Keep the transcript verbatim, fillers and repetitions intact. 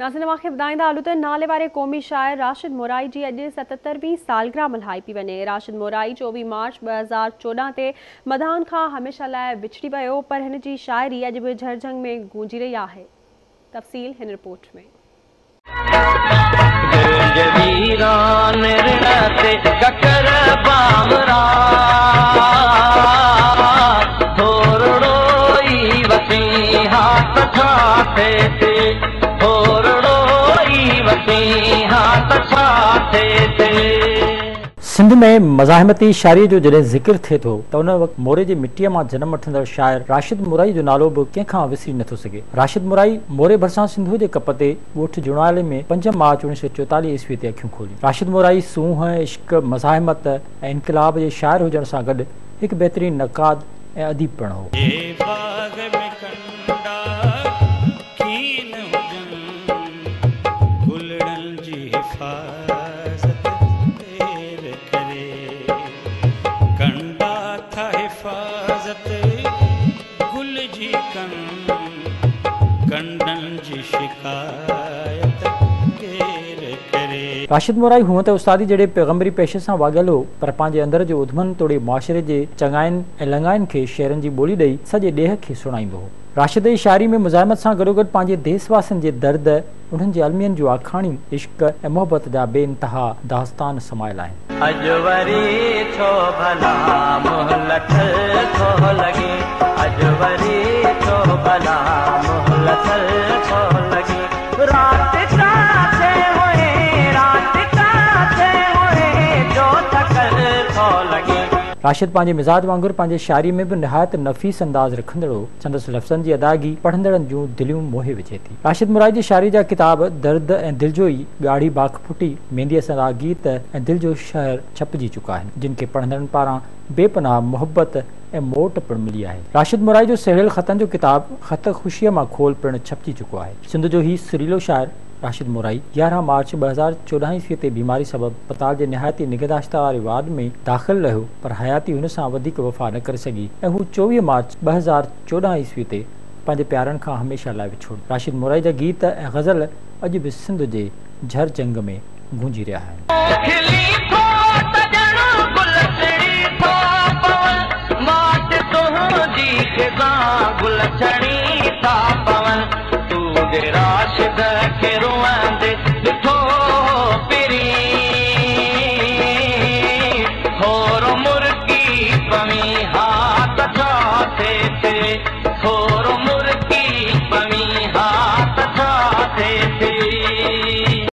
नाज़रीन खे ॿुधाईंदा हलूं त नाले वारे क़ौमी शाइर राशिद मुराई जी अॼु सतहतरवीं सालगिरह मल्हाई पई वञे। राशिद मुराई चोवीह मार्च ॿ हज़ार चोॾहं ते मदान खां हमेशा लाइ विछड़ी वियो, पर हिन जी शाइरी अॼु बि झरझंग में गूंजी रही आहे। तफ़सील हिन रिपोर्ट में। सिंध में मज़ाहमती शायरी जो जॾहिं ज़िक्र थिए थो त उन वक़्तु मोरे जी मिटीअ मां जनम वठंदड़ शाइर राशिद मुराई जो नालो बि कंहिंखां विसरी नथो सघे। राशिद मुराई मोरे भरिसां सिंधु जे कप ते ॻोठ जुणाले में पंज मार्च उणिवीह सौ चोएतालीह ईस्वी ते अखियूं खोलियूं। राशिद मुराई सूंह, इश्क, मज़ाहमत ऐं इनक़िलाब जे शाइर हुजण सां गॾु हिकु बहितरीन नक़ाद ऐं अदीब पिणु हो। राशिद मुराई हुअं त उस्तादी जहिड़े पैगम्बरी पेशे सां वाॻियल हो, पर पंहिंजे अंदर जो उधमन तोड़े मुआशरे जे चङाइनि ऐं लंगाइनि खे शेरनि जी ॿोली ॾेई सॼे ॾेह खे सुणाईंदो हो। राशिद जी शाइरी में मुज़ाहिमत सां गॾोगॾु पंहिंजे देशवासियुनि जे दर्द, उन्हनि जे अलमियनि जूं आखाणियूं, इश्क ऐं मोहबत जा बेइंतहा दास्तान समायल आहिनि। राशिद पंहिंजे मिज़ाज वांगुरु पंहिंजे शाइरी में बि निहायत नफ़ीस अंदाज़ रखंदड़ हो। संदसि लफ़्ज़नि जी अदायगी पढ़ंदड़नि जूं दिलियूं मोहे विझे थी। राशिद मुराई जी शाइरी जा किताब दर्द ऐं दिलि जो ई, ॻाढ़ी बाख फुटी, मेहंदीअ सदा गीत ऐं दिलि जो शहर छपजी चुका आहिनि, जिन खे पढ़ंदड़नि पारां बेपनाह मोहबत ऐं मोट पिणु मिली आहे। राशिद मुराई जो सहेल ख़तनि जो किताबु ख़त ख़ुशीअ मां खोल पिणु छपजी चुको आहे। सिंध जो ही सुरीलो शाइर राशिद मुराई यारहं मार्च ॿ हज़ार चोॾहं ईस्वी ते बीमारी सबबि अस्पताल जे निहायती निगहदाश्ता वारे वार्ड में दाख़िल रहियो, पर हयाती हुन सां वधीक वफ़ा न करे सघी ऐं हू चोवीह मार्च ॿ हज़ार चोॾहं ईस्वी ते पंहिंजे प्यारनि खां हमेशा लाइ विछोड़ियो। राशिद मुराई जा गीत ऐं ग़ज़ल अॼु बि सिंध जे झर जंग में गूंजी रहिया आहिनि।